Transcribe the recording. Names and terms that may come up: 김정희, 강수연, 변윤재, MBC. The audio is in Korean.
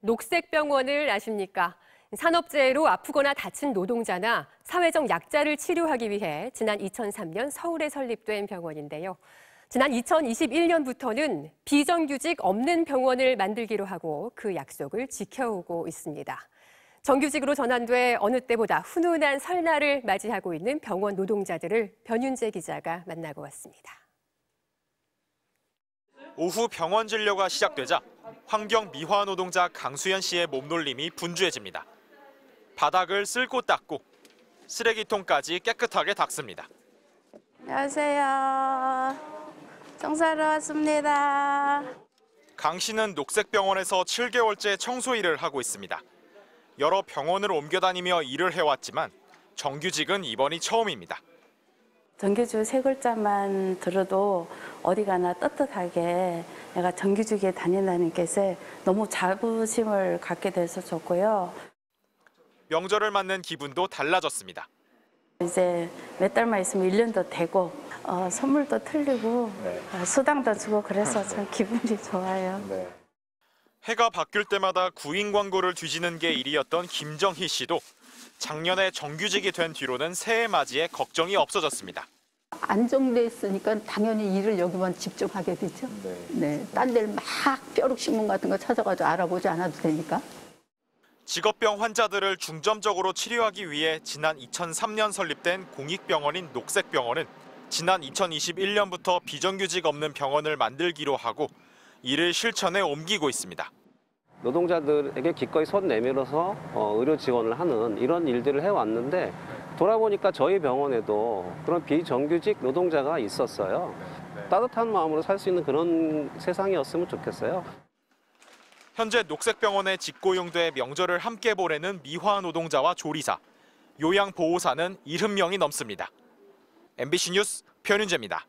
녹색병원을 아십니까? 산업재해로 아프거나 다친 노동자나 사회적 약자를 치료하기 위해 지난 2003년 서울에 설립된 병원인데요. 지난 2021년부터는 비정규직 없는 병원을 만들기로 하고 그 약속을 지켜오고 있습니다. 정규직으로 전환돼 어느 때보다 훈훈한 설날을 맞이하고 있는 병원 노동자들을 변윤재 기자가 만나고 왔습니다. 오후 병원 진료가 시작되자 환경 미화 노동자 강수연 씨의 몸놀림이 분주해집니다. 바닥을 쓸고 닦고 쓰레기통까지 깨끗하게 닦습니다. 안녕하세요. 청소하러 왔습니다. 강 씨는 녹색병원에서 7개월째 청소 일을 하고 있습니다. 여러 병원을 옮겨다니며 일을 해왔지만 정규직은 이번이 처음입니다. 정규직 세 글자만 들어도 어디 가나 떳떳하게 내가 정규직에 다닌다는 것에 너무 자부심을 갖게 돼서 좋고요. 명절을 맞는 기분도 달라졌습니다. 이제 몇 달만 있으면 1년도 되고 선물도 틀리고 수당도 주고 그래서 참 기분이 좋아요. 네. 해가 바뀔 때마다 구인 광고를 뒤지는 게 일이었던 김정희 씨도 작년에 정규직이 된 뒤로는 새해 맞이에 걱정이 없어졌습니다. 안정돼 있으니까 당연히 일을 여기만 집중하게 되죠. 네, 딴 데를 막 뾰룩신문 같은 거 찾아가지고 알아보지 않아도 되니까. 직업병 환자들을 중점적으로 치료하기 위해 지난 2003년 설립된 공익병원인 녹색병원은 지난 2021년부터 비정규직 없는 병원을 만들기로 하고 이를 실천에 옮기고 있습니다. 노동자들에게 기꺼이 손 내밀어서 의료 지원을 하는 이런 일들을 해왔는데 돌아보니까 저희 병원에도 그런 비정규직 노동자가 있었어요. 따뜻한 마음으로 살 수 있는 그런 세상이었으면 좋겠어요. 현재 녹색병원에 직고용돼 명절을 함께 보내는 미화 노동자와 조리사, 요양보호사는 70명이 넘습니다. MBC 뉴스 변윤재입니다.